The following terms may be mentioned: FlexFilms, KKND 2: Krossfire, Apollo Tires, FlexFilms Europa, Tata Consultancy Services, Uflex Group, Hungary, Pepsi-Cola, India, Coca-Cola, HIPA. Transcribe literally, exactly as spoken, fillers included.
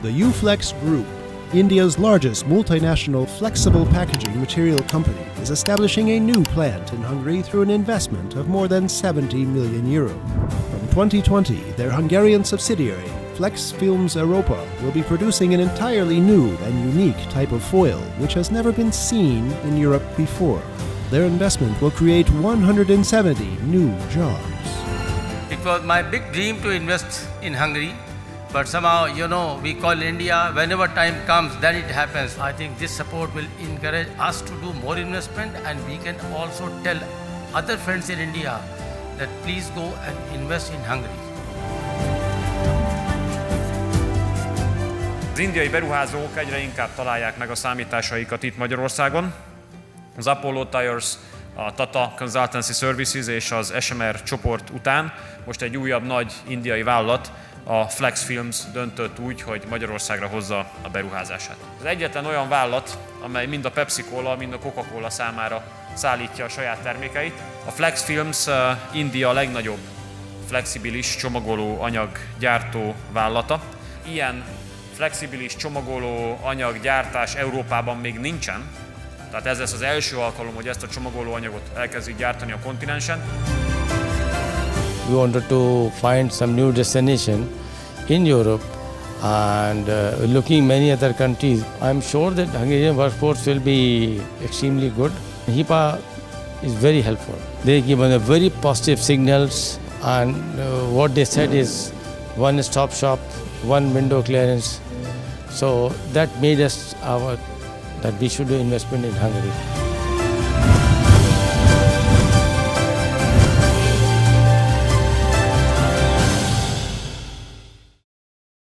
The Uflex Group, India's largest multinational flexible packaging material company, is establishing a new plant in Hungary through an investment of more than seventy million euro. From twenty twenty, their Hungarian subsidiary, FlexFilms Europa, will be producing an entirely new and unique type of foil which has never been seen in Europe before. Their investment will create one hundred seventy new jobs. It was my big dream to invest in Hungary, but somehow, you know, we call India, whenever time comes, then it happens. I think this support will encourage us to do more investment, and we can also tell other friends in India that please go and invest in Hungary. Az indiai beruházók egyre inkább találják meg a számításaikat itt Magyarországon. Az Apollo Tires, a Tata Consultancy Services és az es em er csoport után most egy újabb nagy indiai vállalat, a FlexFilms döntött úgy, hogy Magyarországra hozza a beruházását. Az egyetlen olyan vállalat, amely mind a Pepsi-Cola, mind a Coca-Cola számára szállítja a saját termékeit. A FlexFilms India legnagyobb flexibilis csomagoló anyaggyártó vállalata. Ilyen flexibilis csomagoló anyaggyártás Európában még nincsen, tehát ez lesz az első alkalom, hogy ezt a csomagoló anyagot elkezdik gyártani a kontinensen. We wanted to find some new destination in Europe and uh, looking many other countries. I'm sure that Hungarian workforce will be extremely good. HIPAA is very helpful. They give us very positive signals, and uh, what they said is one-stop shop, one window clearance. So that made us our that we should do investment in Hungary.